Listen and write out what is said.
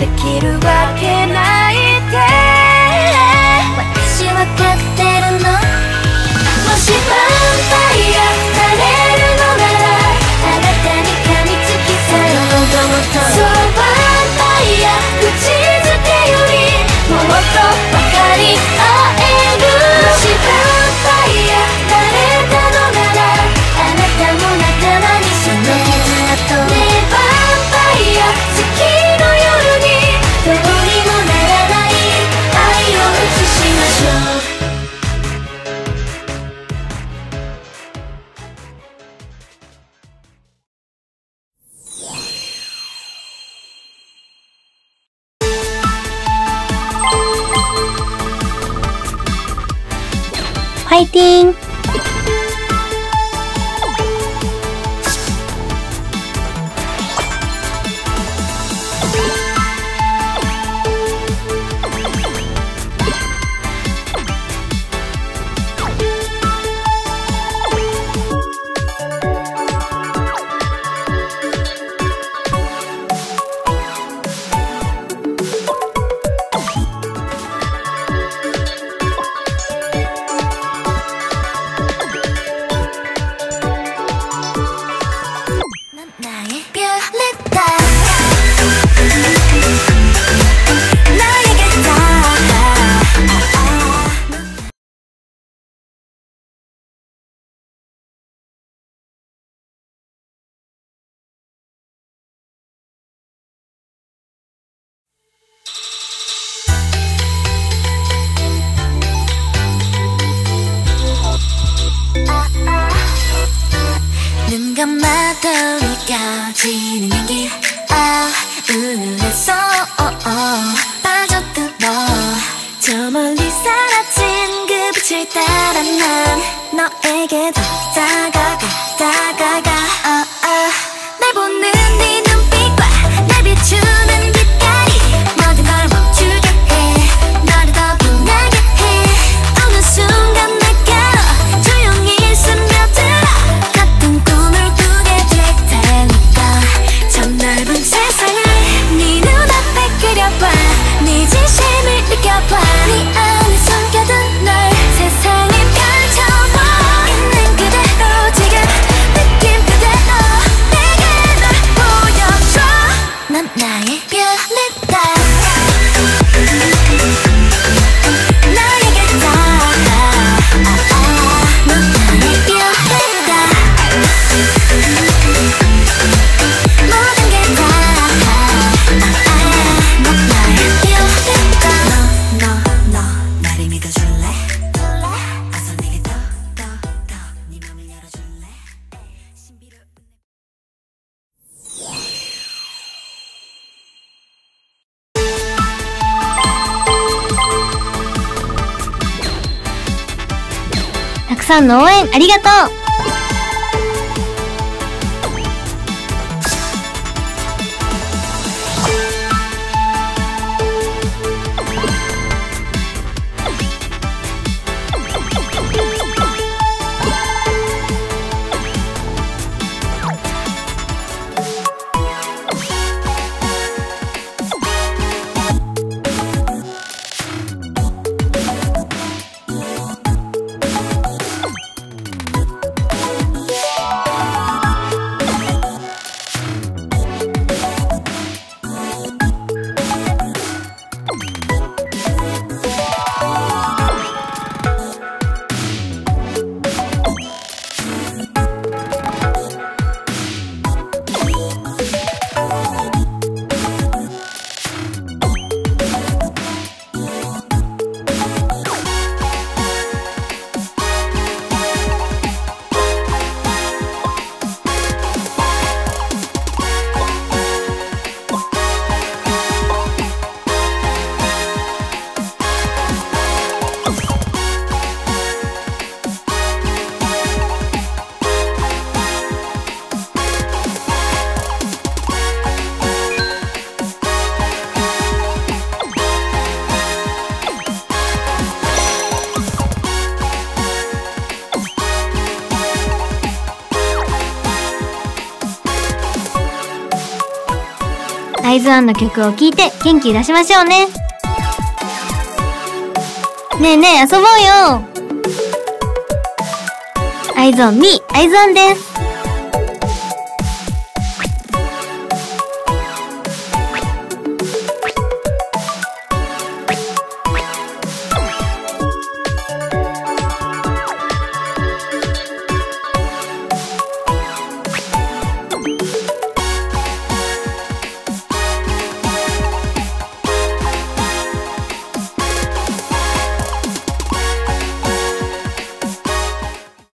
できるわけないで、私は勝ってるの。もしヴァンパイアなれるのなら、あなたに噛みつきたい。そう、ヴァンパイア口づけよりもっとばかり会える。もしヴァンパイアなれるのなら、ファイティング。たくさんの応援ありがとう。IZ*ONEの曲を聴いて元気出しましょうね。ねえねえ遊ぼうよ。IZ*ONE me IZ*ONEです。